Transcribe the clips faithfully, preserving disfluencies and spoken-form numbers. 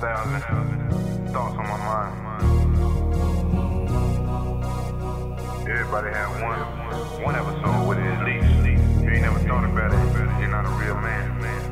five thousand thoughts on my mind. Everybody had one, one episode with it at least. If you ain't never thought about it, you're not a real man, man.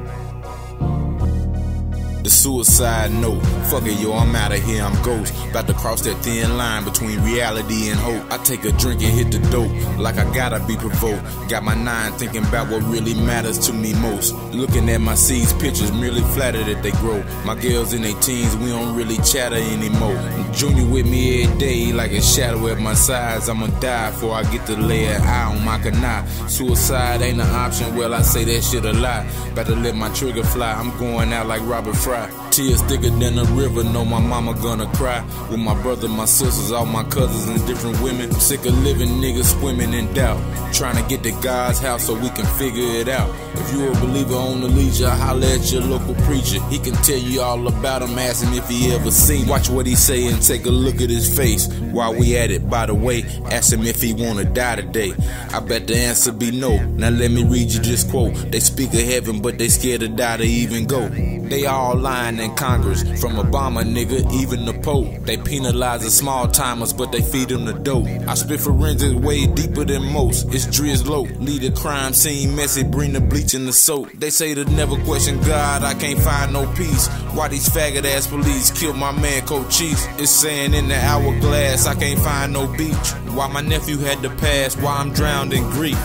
The suicide note. Fuck it, yo, I'm out of here, I'm ghost. About to cross that thin line between reality and hope. I take a drink and hit the dope, like I gotta be provoked. Got my nine thinking about what really matters to me most. Looking at my seeds, pictures, merely flattered that they grow. My girls in their teens, we don't really chatter anymore. Junior with me every day, like a shadow at my sides. I'ma die before I get to lay an eye on my canine. Suicide ain't an option, well, I say that shit a lot. About to let my trigger fly, I'm going out like Robert Fry. Tears thicker than a river, know my mama gonna cry. With my brother, my sisters, all my cousins and different women. Sick of living, niggas swimming in doubt. Trying to get to God's house so we can figure it out. If you a believer on the leisure, holler at your local preacher. He can tell you all about him, ask him if he ever seen him. Watch what he say and take a look at his face. While we at it, by the way, ask him if he wanna die today. I bet the answer be no. Now let me read you this quote. They speak of heaven, but they scared to die to even go. They all lying in Congress, from Obama, nigga, even the Pope. They penalize the small timers, but they feed them the dope. I spit forensics way deeper than most. It's Drizz low, lead the crime scene messy, bring the bleach and the soap. They say to never question God, I can't find no peace. Why these faggot ass police killed my man Cochise? It's saying in the hourglass, I can't find no beach. Why my nephew had to pass, why I'm drowned in grief.